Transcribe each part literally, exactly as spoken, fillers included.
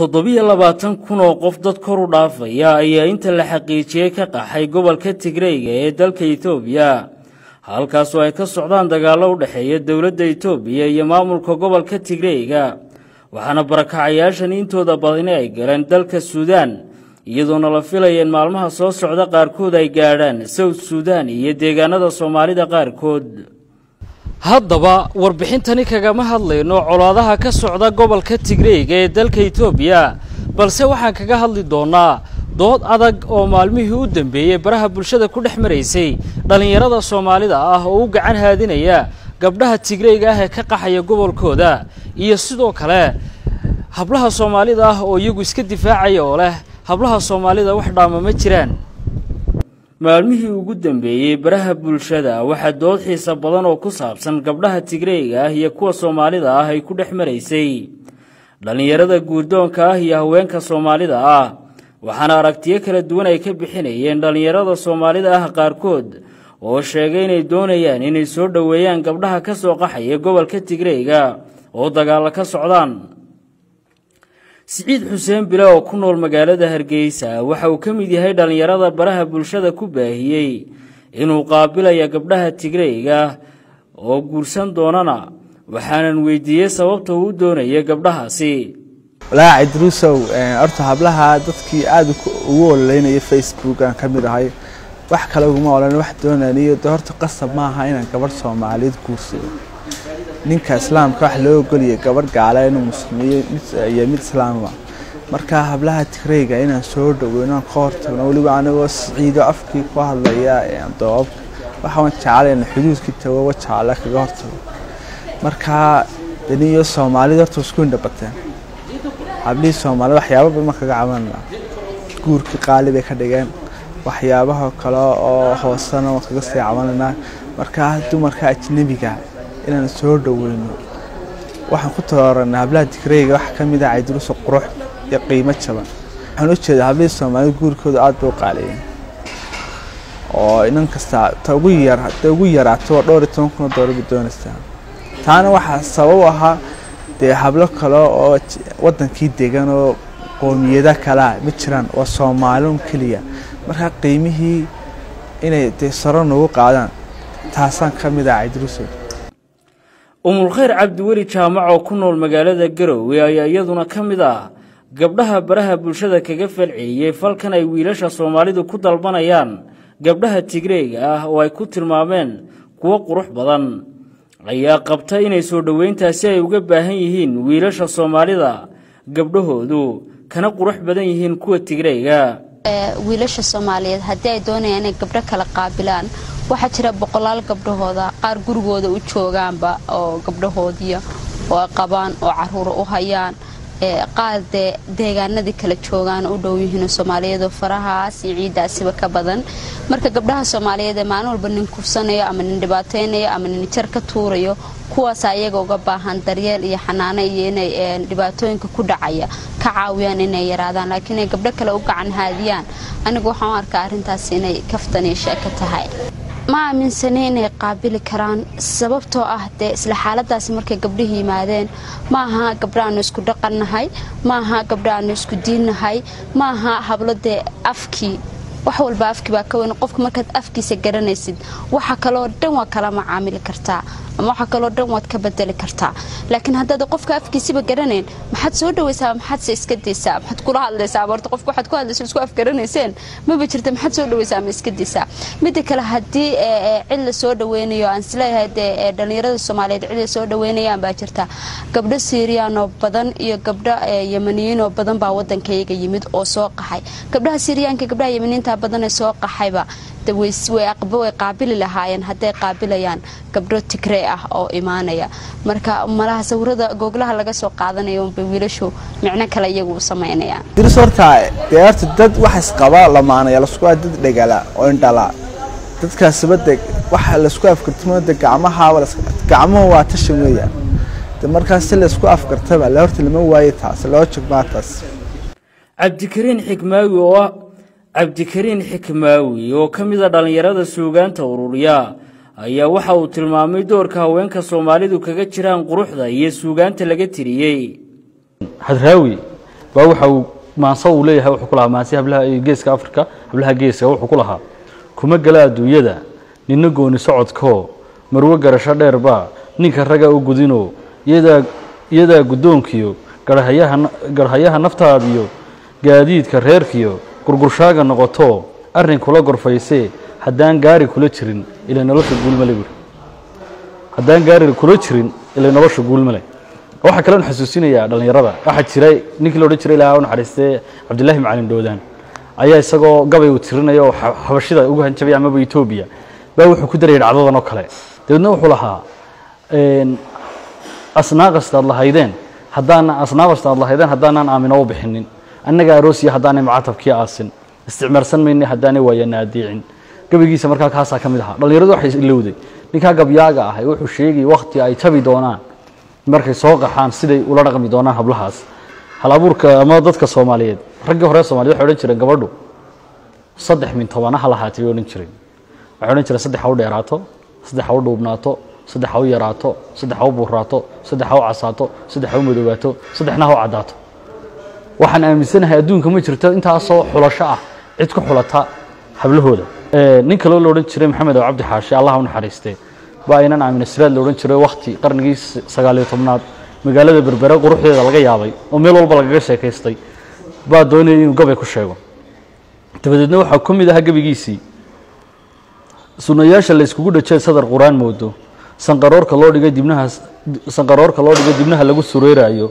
تضبية لباتن كنو قف داد كوروداف يا ايا انت لحقي تشيكا قاحي قبل كتغريق ايه دالك ايتوبيا هالكاسو ايكا سعودان داقالو دحي الدولة دا ايتوبيا ايا مامولكو قبل كتغريقا وحانا بركا عياشان انتو دا باضينا ايقالان دالك السودان يدون الافيلا ايان مالمها سو سعودا قاركود ايقالان سو السودان ايا ديقانا دا سومالي دا قاركود haddaba warbixintani kagama hadlayno colaadaha ka socda gobolka Tigreega ee dalka Itoobiya balse waxaan kaga hadli doonaa dood adag oo maalmihii u dambeeyay baraha bulshada ku dhaxmareysay dhalinyarada Soomaalida ah oo gacan haadinaya gabdhaha Tigreega ah ee ka qaxaya gobolkooda iyo sidoo kale hablaha Soomaalida ah oo iyagu iska difaacaya oo leh hablaha Soomaalida wax dhaama ma jiraan maalmihii ugu dambeeyay baraha bulshada waxa dood xiisa badan oo ku saabsan gabdhaha Tigreega ah iyo kuwa Soomaalida ah ay ku dhaxmareysay dhalinyarada guurdoonka ah iyo haweenka Soomaalida ah waxaana aragtiyo kala duwan ay ka bixinayeen dhalinyarada Soomaalida ah qaarkood oo sheegay inay doonayaan inay soo dhaweeyaan gabdhaha ka soo qaxaya gobolka Tigreega oo dagaal ka socdaan سعيد حسين بلاو كنو المقالة هرقيسة وحاو كميدي هيدا ليرادا براها بلشادا كوباهيي إنو قابلة يا قبلها التقريقة أو قرسان دونانا وحانا نويدية سوابته ودونا يا قبلها سي لا عدروسو أرتها بلاها دادكي عادو وول لينا يا فيسبوك عن كاميرا هاي وحكا لو مولا واحد دونا نيو دهورتو قصب معها هاينا كبرتو معاليد قرسو ninka islaamka wax loo goliyo gabar gaala inuu muslimiin iyo mid islaam ah marka hablaha Tigreega inaan soo dhaweeyno qoortana waliba anaga Siciido afkii ku hadlaya ee doob waxa aan jecelayn xuduudka tawa jecela kaga hortay marka daniyo Soomaalida horta isku indhabateen habli Soomaalida waxyaabo ma kaga cabanna guurka qaalib ay ka dhigeen waxyaabaha kala oo hoosana wax kaga sii cabanna marka dumarka ajnabiga إن السود وإنه واحد خطر أن هبلات كريه واحد كم إذا عيدروس قروح يقيمة شباب هنوش هذا هبلات سامعين يقول كذا عطوق عليه أو إن كسر تغيير تغيير عطور دور تونكنا دور بدون استعان ثاني واحد سواها ده هبلات كلا وطن كيد دجانو قومية ده كلا بتشرن وسامعلهم كليه مرها قيمه إن تسرنا وقعدان تحسن كم إذا عيدروس أم الخير عبد الولي جامع وكنو المقالة قروي أي أيضنا كمدا قبلها برها بلشدة كقفل عيي فالكن أي ويلاش الصومالي دو كود البنيان قبلها التقريقة وأي كود المامين كوق روح بضن أي قبطين يسودوين تاسيا وقباهيهين ويلاش الصومالي دا قبله دو كنق روح بدنيهين كود التقريقة ويلاش الصومالي هداي دوني أنا قبلها كالقابلان waxaa jira boqolaal gabdhooda qaar gurigooda u joogaanba oo gabdhoodiya oo qabaan oo caruur u hayaan ee qaade deegaanada kala joogan u dhow yihiin Soomaaliyeed oo faraha ciidaasi ka badan marka gabdhaha Soomaaliyeed maan walba nin kursanaya ama nin dhibaateynaya ama nin jar ka tuurayo kuwaas ayaga uga baahan daryeel iyo xanaano iyo inay dhibaatooyinka ku dhacaya ka caawiyaan inay yaraadaan laakiin ay gabdho kale u gacan haadiyaan anigu waxaan arkaa arrintaas inay kaftaneysha ka tahay ما من سنين قابل كران سببته أهدى سلحالة داسمرك قبله مادين ما ها قبران يسكو دقن هاي ما ها قبران يسكو دين هاي ما ها حبلد أفكي وحول بأفكي باكوين قفك مركز أفكي سجرنا يسد وحكلو دم وكلام عامل كرتا وحكلو دم وتكبدل كرتا لكن هذا دقفك أفكي سيب جرنين ما حد سود ويسام ما حد سيسكدي سام حد كل هذا سام وارتقفك حد كل هذا سلسوا أفكرنا سين ما بيشرت ما حد سود ويسام يسكدي سام مدك لهدي عل سود ويني وانسلا هذا دليل الصومالي عل سود ويني عم بيشرتها قبل السوريان وبدن قبل يمنيين وبدن بعوضن كي يجيمد أسواق هاي قبل السوريان كقبل يمنيين بدن السواق حيبا تويس ويقبو يقابل لهاين هدي قابليان قبرو تكريه أو إيمانية مركا ملاها سورة جوجلها لقى سوق عادنا يوم بيويلشوا معنا كلا يجوا سمعينيا. درس ورتاع ديرت الدد وحس قبا لما أنا يلسقوا الدد رجلا وين تلا الدد كسبتك وح لسقوا فكرتنا تجمعها ولا تجمعه واتشملية تمركا سل لسقوا فكرتها ولا ورت اللي مويتها سلوتشك بعتس. عبد الكريم حكماوي و عبد الكريم حكماوي وكميدا داليرادا سوغان توروريا ايا وحا uu tilmaamay doorka haweenka Soomaalidu kaga jiraan quruxda iyo suugaanta laga tiriyay hadrawi وأوحوا ما صو ليها وحكلها ما سيها بلها جيس كأفريقيا بلها جيس وحكلها كم جلاد ويدا ننجو نسعد كه مروج رشاد أربعة نكرجع وجودينه يدا يدا قدوم كيو كرهيها كرهيها نفتها بيو جديد كرهير كيو كرجشاجا نقطه أرن كلا قرفيسي هدان جاري كلتشرين إلى نروش الجول ملبر هدان جاري كلتشرين إلى نروش الجول ملبر واحد كلام حسوسين يا دلني ربع واحد شراي نكلو رشري لعون حرسة عبد الله معلم دودان أيه سقو قبي وترنا يو حبشيدا وجهن شبي عم بيتوبيا بروح كدري العضلة نقله تدنو حلها أصناغست الله هيدين هدانا أصناغست الله هيدين هدانا عامين أو بحنين أنا جا روسيا هدانا معطف كي عاصن استعمار سن مني هدانا ويا ناديعين قبل جيس مركا كاسا كملها اللي يردو حيس اللودي نكها قبل ياجا هيروح الشيء وقت يا يتبي دونا مركي سوق حان سدي ولا رقم دونا هبلهاس هالابورك ما ضدك الصوماليين رجع هرا الصوماليين حولين شرين قبردو صدح من ثوانا هالحاتي يولين شرين عيوني ترى صدق حاول يراته، صدق حاول دوبناته، صدق حاول يراته، صدق حاول بوراته، صدق حاول عصاته، صدق حاول مدوبته، صدق نهو عداته. وحنا أمسنا هادون كم يشرتوا أنت عصا حلا شقة، عدكم حلتها حبله هذا. نكلوا لورين شري محمد وعبد الحاشي الله هون حريسته. بعدين أنا من السرير لورين شري وقتي قرن جيس سجاله ثمنات مقالة بربرة وروح يلقى يابي وميلوا بالقرش كيستي. بعد دوني قبل كل شيء. تبدلنا حكومي ده قبل جيسي. سنياش اللي يسكوجو ده شيء صدر القرآن موتو سنقرار كلور دقيق دبناها سنقرار كلور دقيق دبناها لجو سريرة أيوه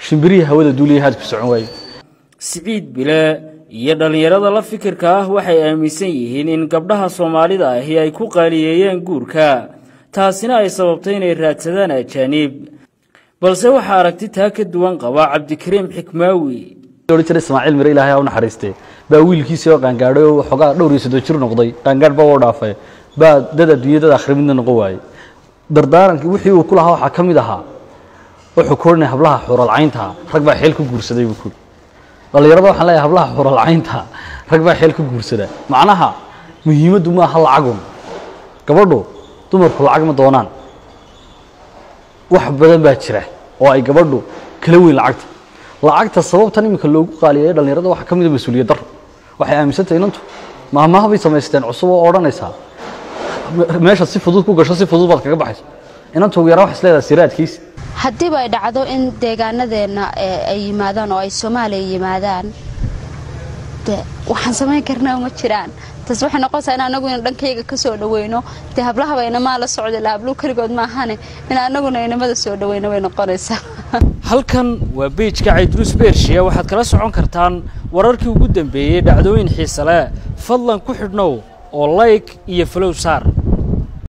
شنبري هود الدولي هاد بسعوي سعيد بلا يدل يرد الله فكر كه وحي أمسيه إن قبلها الصومالي ده هي كوقالية ينقول كه تحسنا السببتين الراتدان الجانب بل سوى حركتي تأكد وانقوا عبد الكريم حكماوي دوري ترى إسماعيل مريلا هيا ونحرسته بقول كيسي وكان قالوا حقا دوري سدوشر نقضي كان قال بورد عفه بعد ده الدنيا ده آخر مننا قوي دردارن كوحي وكلها حكم دها وحكورنا حبلها حور العين تها ركب حيلكم جرسده يقول الله يرضى حلا حبلها حور العين تها ركب حيلكم جرسده معناها مهمة دوما حلا عقم كبردو تمر حلا عقم دونان واحد بدل باتشره وأي كبردو كلوي العقد العقد الصواب تاني مكلوه قاليه الله يرضى وحكم ده مسؤولية در وحيا مسنتين أنتم ما ما هبي سمستين عصوا أوران يسها meesha si fudud ku gasho si fudud baad kaga baxayso inantu ugu yaraa wax isleedahay siraadkiisa hadii ay dhacdo in deegaanadeena ay yimaadaan oo ay Soomaaliya yimaadaan ta waxaan sameyn karnaa uma jiraan taas waxa noqonaysa in anagu dhankayga ka soo dhaweyno taablaha bayna ma la socdo laablu karigood ma ahaane in anagu inamada soo dhaweyno way noqonaysaa halkan waa page ka Idris Bershiya waxaad kala socon kartaan wararkii ugu dambeeyay dhacdooyin xiiso leh fadlan ku xidhnow oo like iyo follow saar